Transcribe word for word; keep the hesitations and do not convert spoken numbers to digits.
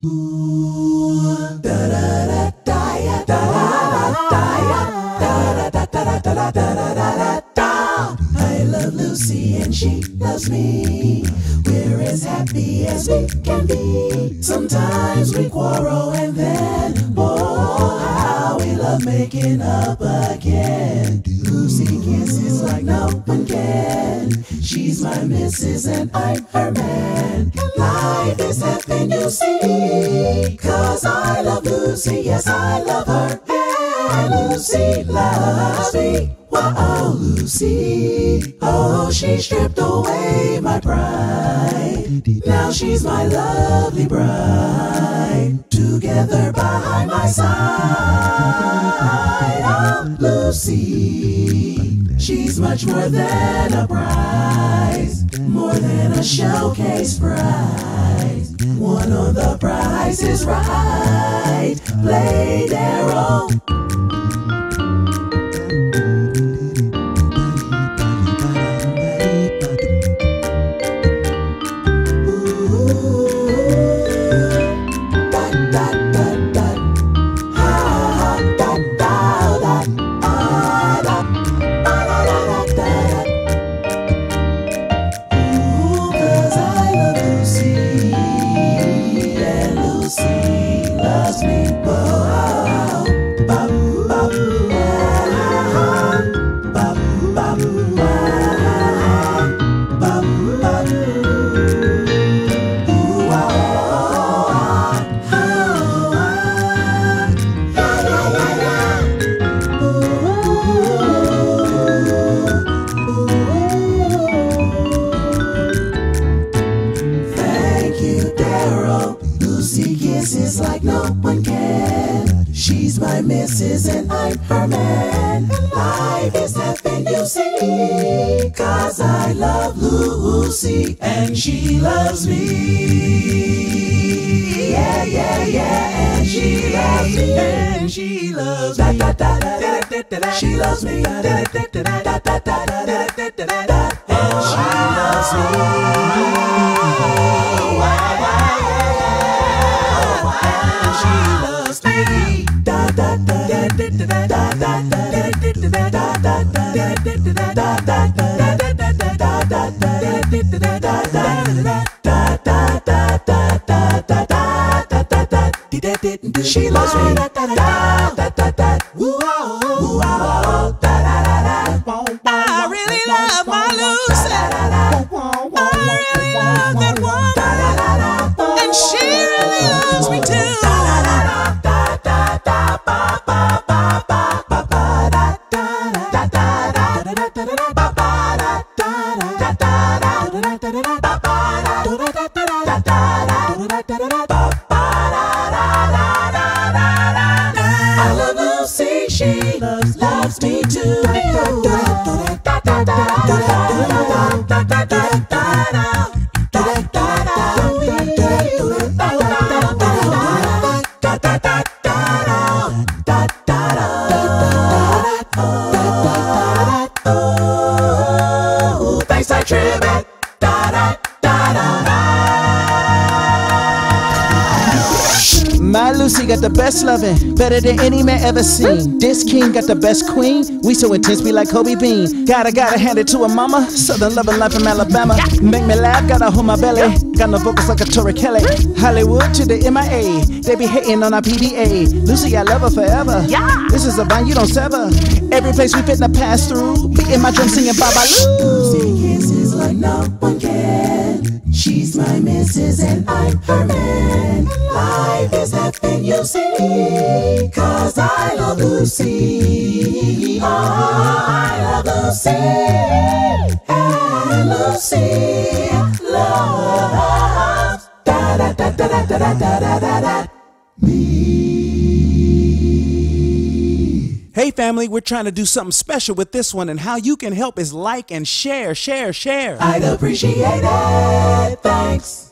I love Lucy and she loves me. We're as happy as we can be. Sometimes we quarrel and then, oh, how we love making up again. Lucy kisses like no one can. She's my missus and I'm her man. Life is heaven, you see, 'cause I love Lucy, yes, I love her. And Lucy loves me. Whoa, Lucy, oh, she stripped away my pride. Now she's my lovely bride, together by my side. Oh, Lucy, she's much more than a prize, more than a showcase prize. One on The Price Is Right. Play Darryl. Kisses like no one can. She's my missus and I'm her man. Life is heaven, you see, 'cause I love Lucy and she loves me. Yeah, yeah, yeah. And she loves me. And she loves me. She loves me. And she loves me. She loves me. Da da da da da da da da I love Lucy, she loves, loves me too. Oh, thanks, I tribute. My Lucy got the best loving, better than any man ever seen. This king got the best queen, we so intense we like Kobe Bean. Gotta, gotta hand it to a mama, southern loving life from Alabama. Make me laugh, gotta hold my belly, got no vocals like a Tori Kelly. Hollywood to the M I A, they be hating on our P D A. Lucy, I love her forever, this is a vine you don't sever. Every place we fit in the pass through, be in my drum singing Babaloo. Lucy kisses like no one can, she's my missus and I'm her man. Life is heaven, you see, 'cause I love Lucy. Oh, I love Lucy. And Lucy loves da da da da da da da da da da me. Hey family, we're trying to do something special with this one, and how you can help is like and share, share, share. I'd appreciate it. Thanks.